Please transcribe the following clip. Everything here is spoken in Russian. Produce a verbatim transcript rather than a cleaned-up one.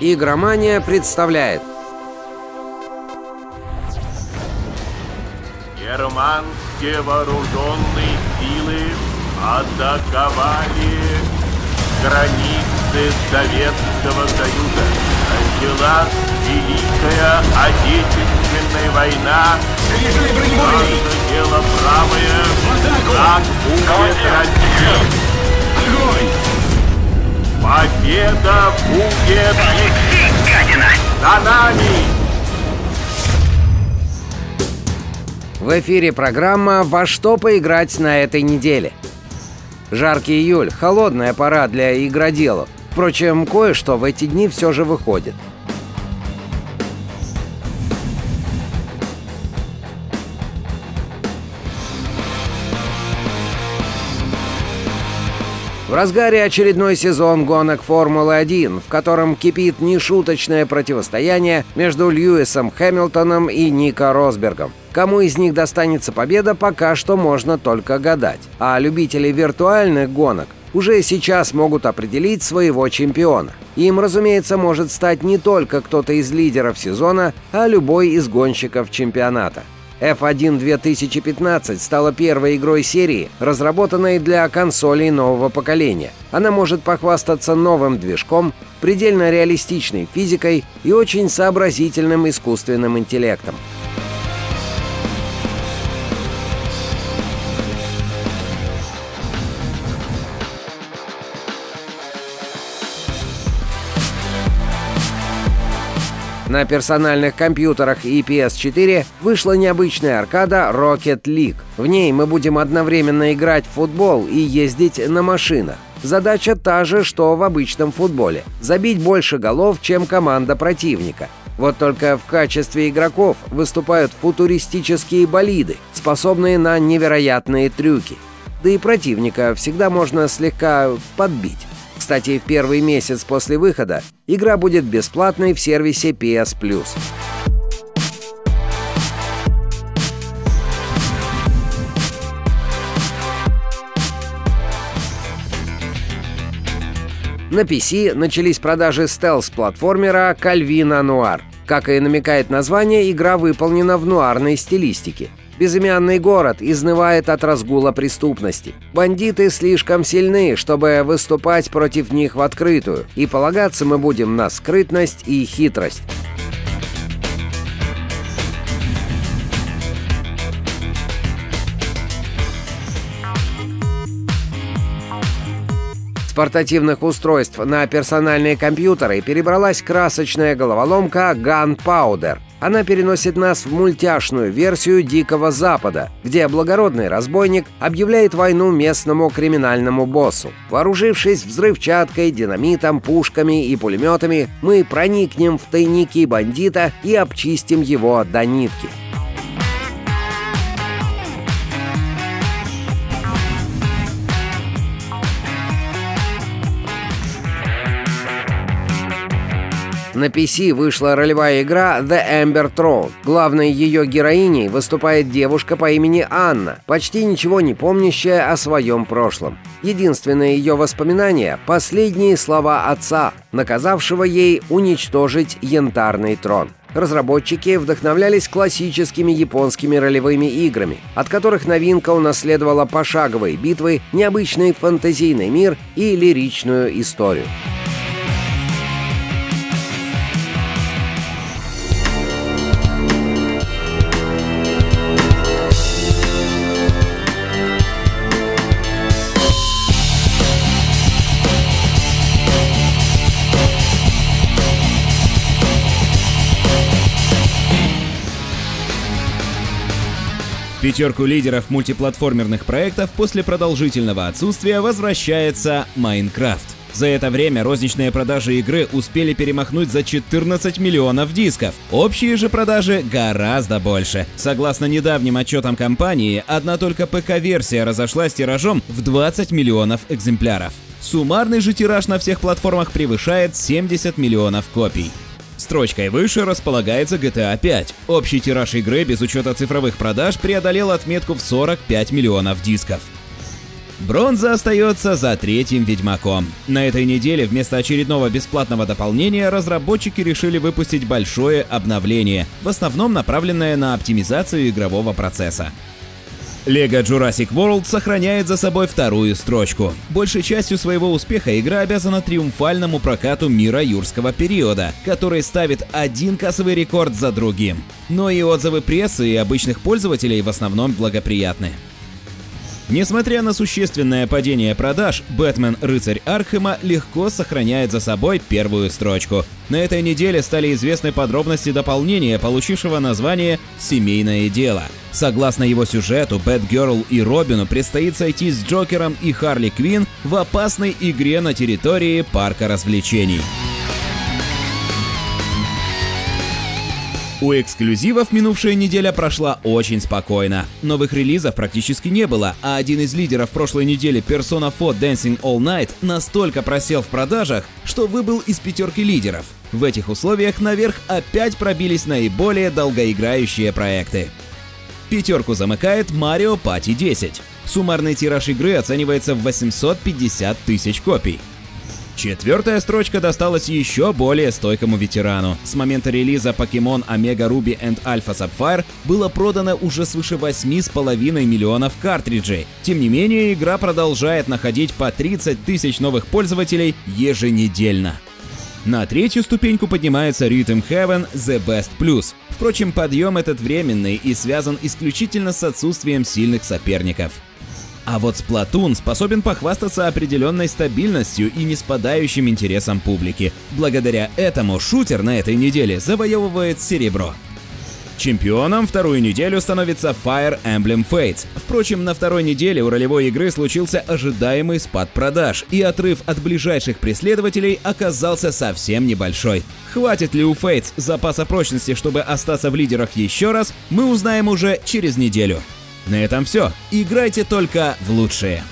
Игромания представляет Германские вооруженные силы атаковали границы Советского Союза. Началась Великая Отечественная война. Наше дело правое, так будет Россия. Победа будет за нами! В эфире программа «Во что поиграть на этой неделе?». Жаркий июль, холодная пора для игроделов. Впрочем, кое-что в эти дни все же выходит. В разгаре очередной сезон гонок Формулы один, в котором кипит нешуточное противостояние между Льюисом Хэмилтоном и Нико Росбергом. Кому из них достанется победа, пока что можно только гадать. А любители виртуальных гонок уже сейчас могут определить своего чемпиона. Им, разумеется, может стать не только кто-то из лидеров сезона, а любой из гонщиков чемпионата. эф один две тысячи пятнадцать стала первой игрой серии, разработанной для консолей нового поколения. Она может похвастаться новым движком, предельно реалистичной физикой и очень сообразительным искусственным интеллектом. На персональных компьютерах и пи эс четыре вышла необычная аркада Rocket League. В ней мы будем одновременно играть в футбол и ездить на машинах. Задача та же, что в обычном футболе – забить больше голов, чем команда противника. Вот только в качестве игроков выступают футуристические болиды, способные на невероятные трюки. Да и противника всегда можно слегка подбить. Кстати, в первый месяц после выхода игра будет бесплатной в сервисе пи эс плюс. На пи си начались продажи стелс-платформера Calvino Noir. Как и намекает название, игра выполнена в нуарной стилистике. Безымянный город изнывает от разгула преступности. Бандиты слишком сильны, чтобы выступать против них в открытую, и полагаться мы будем на скрытность и хитрость. С портативных устройств на персональные компьютеры перебралась красочная головоломка Gunpowder. Она переносит нас в мультяшную версию Дикого Запада, где благородный разбойник объявляет войну местному криминальному боссу. Вооружившись взрывчаткой, динамитом, пушками и пулеметами, мы проникнем в тайники бандита и обчистим его до нитки. На пи си вышла ролевая игра The Amber Throne. Главной ее героиней выступает девушка по имени Анна, почти ничего не помнящая о своем прошлом. Единственное ее воспоминание – последние слова отца, наказавшего ей уничтожить янтарный трон. Разработчики вдохновлялись классическими японскими ролевыми играми, от которых новинка унаследовала пошаговые битвы, необычный фэнтезийный мир и лиричную историю. Пятерку лидеров мультиплатформерных проектов после продолжительного отсутствия возвращается Minecraft. За это время розничные продажи игры успели перемахнуть за четырнадцать миллионов дисков. Общие же продажи гораздо больше. Согласно недавним отчетам компании, одна только ПК-версия разошлась тиражом в двадцать миллионов экземпляров. Суммарный же тираж на всех платформах превышает семьдесят миллионов копий. Строчкой выше располагается джи ти эй пять. Общий тираж игры без учета цифровых продаж преодолел отметку в сорок пять миллионов дисков. Бронза остается за третьим Ведьмаком. На этой неделе вместо очередного бесплатного дополнения разработчики решили выпустить большое обновление, в основном направленное на оптимизацию игрового процесса. LEGO Jurassic World сохраняет за собой вторую строчку. Большей частью своего успеха игра обязана триумфальному прокату мира юрского периода, который ставит один кассовый рекорд за другим. Но и отзывы прессы и обычных пользователей в основном благоприятны. Несмотря на существенное падение продаж, «Бэтмен. Рыцарь Архема» легко сохраняет за собой первую строчку. На этой неделе стали известны подробности дополнения, получившего название «Семейное дело». Согласно его сюжету, Бэтгерл и Робину предстоит сойти с Джокером и Харли Квин в опасной игре на территории парка развлечений. У эксклюзивов минувшая неделя прошла очень спокойно. Новых релизов практически не было, а один из лидеров прошлой недели Persona четыре Dancing All Night настолько просел в продажах, что выбыл из пятерки лидеров. В этих условиях наверх опять пробились наиболее долгоиграющие проекты. Пятерку замыкает Mario Party десять. Суммарный тираж игры оценивается в восемьсот пятьдесят тысяч копий. Четвертая строчка досталась еще более стойкому ветерану. С момента релиза Pokemon Омега Руби и Альфа Сапфайр было продано уже свыше восьми с половиной миллионов картриджей. Тем не менее, игра продолжает находить по тридцать тысяч новых пользователей еженедельно. На третью ступеньку поднимается Rhythm Heaven The Best Plus. Впрочем, подъем этот временный и связан исключительно с отсутствием сильных соперников. А вот Splatoon способен похвастаться определенной стабильностью и неспадающим интересом публики. Благодаря этому шутер на этой неделе завоевывает серебро. Чемпионом вторую неделю становится Fire Emblem Fates. Впрочем, на второй неделе у ролевой игры случился ожидаемый спад продаж, и отрыв от ближайших преследователей оказался совсем небольшой. Хватит ли у Fates запаса прочности, чтобы остаться в лидерах еще раз, мы узнаем уже через неделю. На этом все. Играйте только в лучшие.